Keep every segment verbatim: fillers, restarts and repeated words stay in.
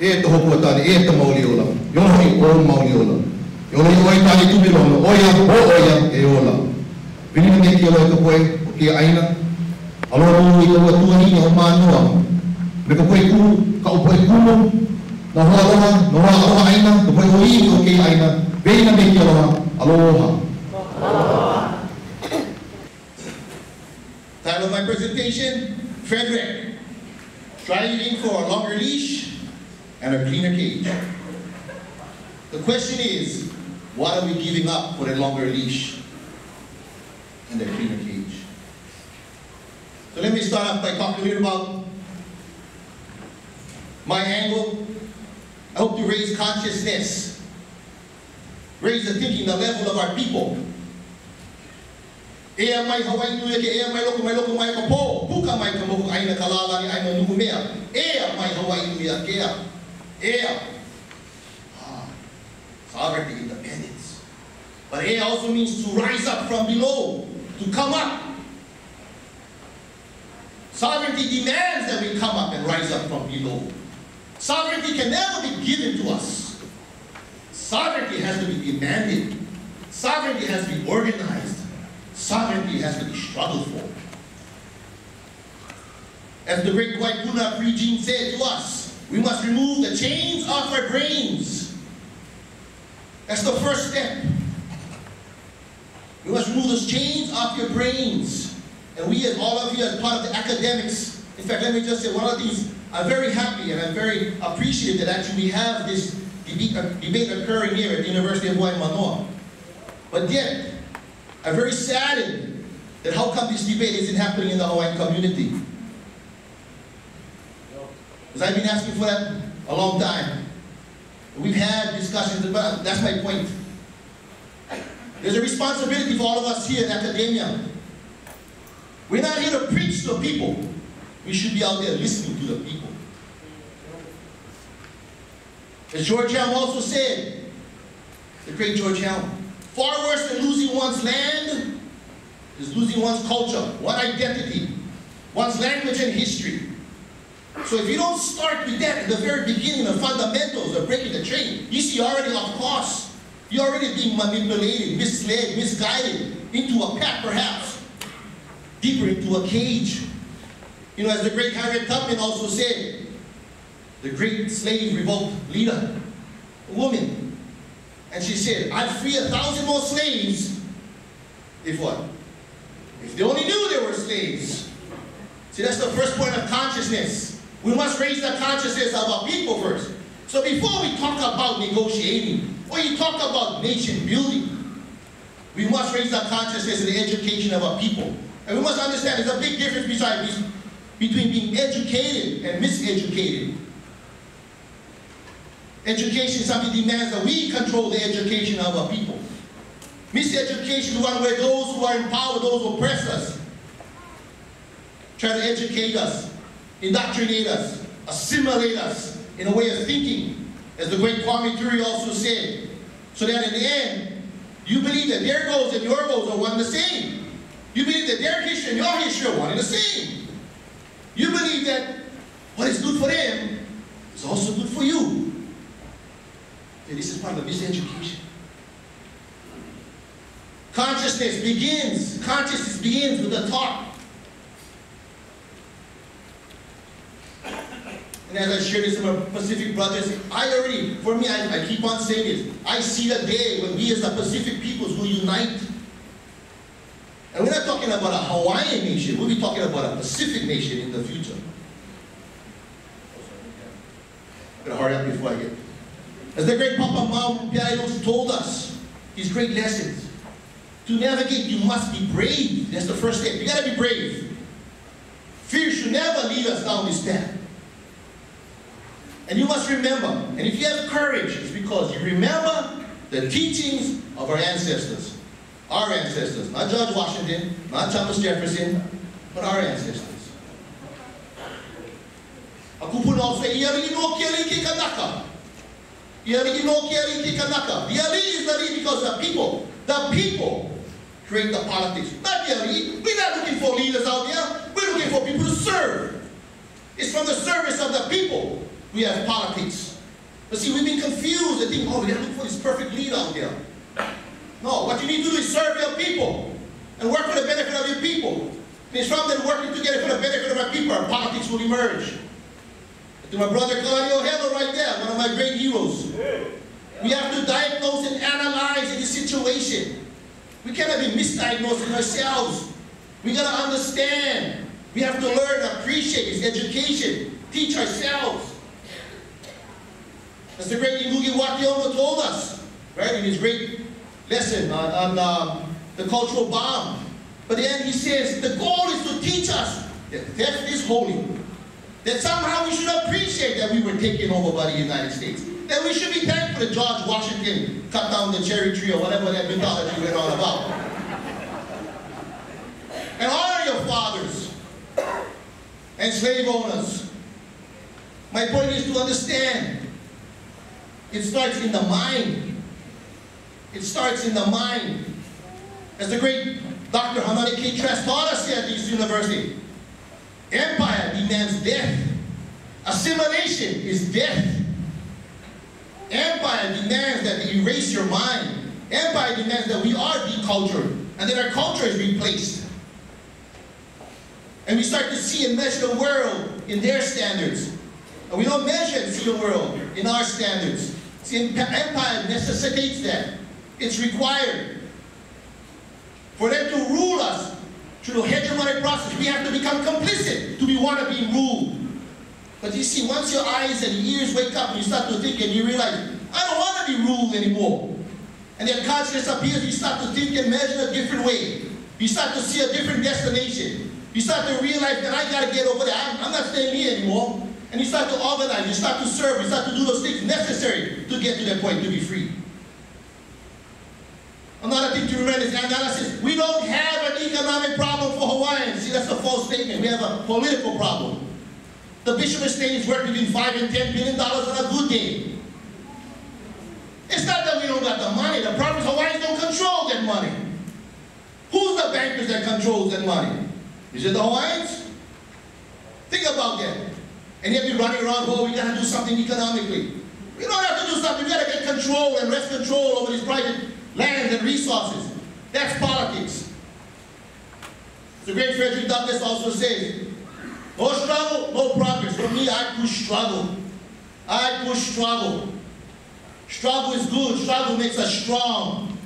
e to hopo tani e to mauliola yoni o mauliola yoni oi tani tu bilono oia o oia e ola bini ni ki lo to poi ki aina aloro i lo tu ni o manoa me ko poi ku ka o poi ku no no no no no aina to poi oi o ki aina bina ni ki lo aloha aloha. Title of my presentation: Frederick, striving for a longer leash and a cleaner cage. The question is, what are we giving up for a longer leash and a cleaner cage? So let me start off by talking a little about my angle. I hope to raise consciousness, raise the thinking, the level of our people. E mai Hawaii nui ke e mai loko mai loko mai kapo buka mai kamoku aina kalala ni aina nuku mea e mai Hawaii nui ke e ah sovereignty, independence, but e also means to rise up from below, to come up. Sovereignty demands that we come up and rise up from below. Sovereignty can never be given to us. Sovereignty has to be demanded. Sovereignty has to be organized. Sovereignty has to be struggled for. As the great Kawinoa preaching said to us, we must remove the chains off our brains. That's the first step. You must remove those chains off your brains. And we, as all of you, as part of the academics, in fact, let me just say one of these, I'm very happy and I'm very appreciative that actually we have this debate, uh, debate occurring here at the University of Waimanoa. But yet, I'm very saddened that how come this debate isn't happening in the Hawaiian community. Because I've been asking for that a long time. We've had discussions about, that's my point. There's a responsibility for all of us here in academia. We're not here to preach to the people. We should be out there listening to the people. As George Helm also said, the great George Helm, far worse than losing one's land is losing one's culture, one's identity, one's language and history. So if you don't start with that at the very beginning, the fundamentals of breaking the chain, you see already off course. You're already being manipulated, misled, misguided into a path perhaps, deeper into a cage. You know, as the great Harriet Tubman also said, the great slave revolt leader, a woman, and she said, I'd free a thousand more slaves if what? If they only knew they were slaves. See, that's the first point of consciousness. We must raise the consciousness of our people first. So before we talk about negotiating, or you talk about nation building, we must raise the consciousness and the education of our people. And we must understand there's a big difference besides, between being educated and miseducated. Education simply demands that we control the education of our people. Miseducation is one where those who are in power, those who oppress us, try to educate us, indoctrinate us, assimilate us in a way of thinking, as the great Kwame Turi also said, so that in the end, you believe that their goals and your goals are one and the same. You believe that their history and your history are one and the same. You believe that what is good for them is also good for you. This is part of miseducation. Consciousness begins, consciousness begins with the talk. And as I shared this with my Pacific brothers, I already, for me, I, I keep on saying this. I see a day when we as the Pacific peoples will unite. And we're not talking about a Hawaiian nation, we'll be talking about a Pacific nation in the future. I'm gonna hurry up before I get. As the great Papa Maupiah told us, his great lessons. To navigate, you must be brave. That's the first step. You gotta be brave. Fear should never lead us down this path. And you must remember, and if you have courage, it's because you remember the teachings of our ancestors. Our ancestors, not George Washington, not Thomas Jefferson, but our ancestors. Yari no Yari ki kanaka. Yari is the lead because the people, the people create the politics. Not Yari. We're not looking for leaders out there. We're looking for people to serve. It's from the service of the people we have politics. But see, we've been confused. They think, oh, we gotta look for this perfect lead out there. No, what you need to do is serve your people and work for the benefit of your people. And it's from them working together for the benefit of our people, our politics will emerge. To my brother Claudio Helm right there, one of my great heroes. Yeah. We have to diagnose and analyze the situation. We cannot be misdiagnosing ourselves. We gotta understand. We have to learn, appreciate. It's education. Teach ourselves. As the great Ngugi wa Thiong'o told us, right, in his great lesson on, on um, the cultural bomb. But then he says, the goal is to teach us that death is holy. That somehow we should appreciate that we were taken over by the United States. That we should be thankful that George Washington cut down the cherry tree or whatever that mythology went on about. And honor your fathers and slave owners. My point is to understand. It starts in the mind. It starts in the mind. As the great Doctor Haunani-Kay Trask taught us here at this university, empire demands death. Assimilation is death. Empire demands that they erase your mind. Empire demands that we are decultured and that our culture is replaced. And we start to see and measure the world in their standards. And we don't measure and see the world in our standards. See, empire necessitates that. It's required. For them to rule us through the hegemonic process, we have to become complicit to be want to be ruled. But you see, once your eyes and ears wake up, you start to think and you realize, I don't want to be ruled anymore. And your conscience appears, you start to think and measure a different way. You start to see a different destination. You start to realize that I got to get over there. I'm, I'm not staying here anymore. And you start to organize, you start to serve, you start to do those things necessary to get to that point, to be free. Another thing to remember is analysis. We don't have an economic problem for Hawaiians. See, that's a false statement. We have a political problem. The Bishop Estate is worth between five and ten billion dollars on a good day. It's not that we don't got the money. The problem is Hawaiians don't control that money. Who's the bankers that controls that money? Is it the Hawaiians? Think about that. And yet we're running around, oh, we gotta do something economically. We don't have to do something. We gotta get control and rest control over these private lands and resources. That's politics. The great Frederick Douglass also says, no struggle, no progress. For me, I push struggle. I push struggle. Struggle is good. Struggle makes us strong.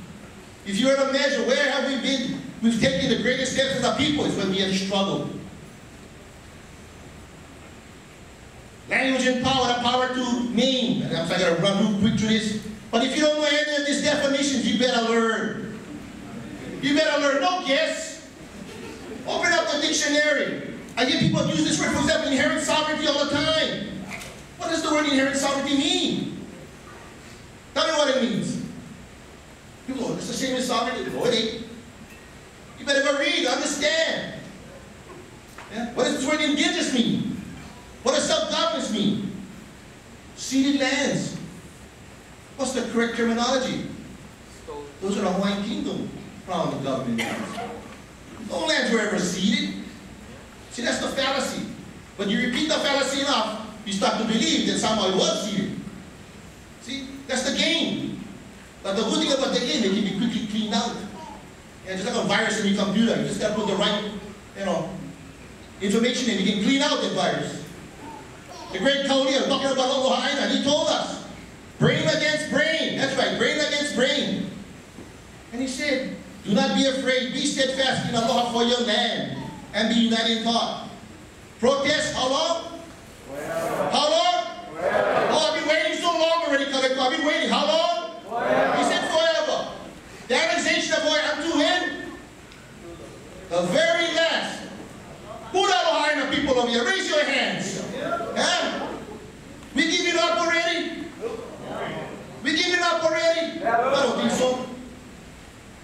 If you were to measure, where have we been? We've taken the greatest steps as a people. It's when we have struggled. Language and power, the power to name. I'm sorry, I gotta run real quick through this. But if you don't know any of these definitions, you better learn. You better learn. No guess. Open up the dictionary. I get people use this word, for example, inherent sovereignty all the time. What does the word inherent sovereignty mean? Tell me what it means. People go, it's the same as sovereignty. No, it ain't. You better go read, understand. Yeah? What does this word indigenous mean? What does self-governance mean? Ceded lands. What's the correct terminology? Those are the Hawaiian Kingdom from the government lands. No lands were ever ceded. See, that's the fallacy. When you repeat the fallacy enough, you start to believe that somehow it was seeded. See, that's the game. But the good thing about the game, it can be quickly cleaned out. Yeah, just like a virus in your computer, you just gotta put the right, you know, information in. You can clean out that virus. The great Kaulia, Doctor Haunani-Kay, he told us, brain against brain. That's right, brain against brain. And he said, do not be afraid, be steadfast in aloha for your land. And be united in thought. Protest, how long? Well. How long? Well. Oh, I've been waiting so long already, Kaleikoa. I've been waiting. How long? Well. He said forever. The annexation of Hawaii unto when? The very last. Who the Hawaiian people over here? Raise your hands. Yeah. Yeah. We give it up already? Yeah. We give it up already? Yeah. I don't think so.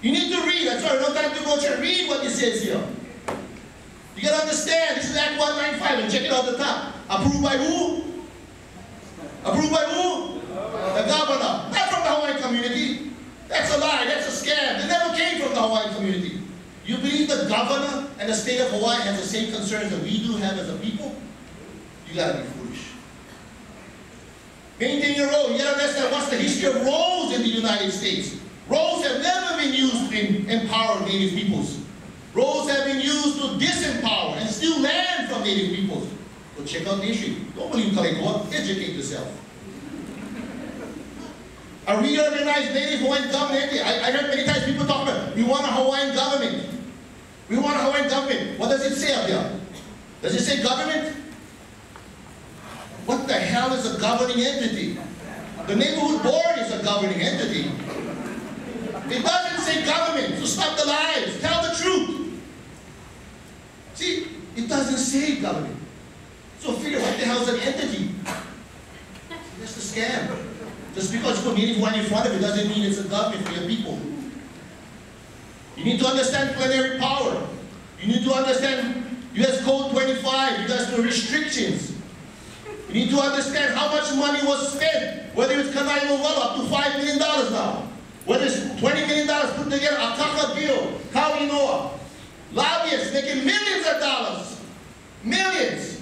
You need to read. I'm sorry, no time to go to read what it says here. You gotta understand, this is Act one ninety-five, and check it out the top. Approved by who? Approved by who? The governor. Not from the Hawaiian community. That's a lie, that's a scam. They never came from the Hawaiian community. You believe the governor and the state of Hawaii have the same concerns that we do have as a people? You gotta be foolish. Painting your role. You understand what's the history of roles in the United States. Roles have never been used to empower native peoples. Roles have been used to disempower and steal land from native peoples. So check out the issue. Don't believe Kaleikoa. Educate yourself. A reorganized native Hawaiian government. I, I heard many times people talk about, we want a Hawaiian government. We want a Hawaiian government. What does it say up here? Does it say government? What the hell is a governing entity? The neighborhood board is a governing entity. It doesn't say government, so stop the lies. Tell the truth. See, it doesn't say government. So figure what the hell is an entity? That's the scam. Just because you put native one in front of it doesn't mean it's a government for your people. You need to understand plenary power. You need to understand U S Code twenty-five, you guys know restrictions. You need to understand how much money was spent, whether it's Kana'iolowalu, up to five million dollars now. Whether it's twenty million dollars put together, Akaka bill, Kawinoa. Lobbyists making millions of dollars. Millions.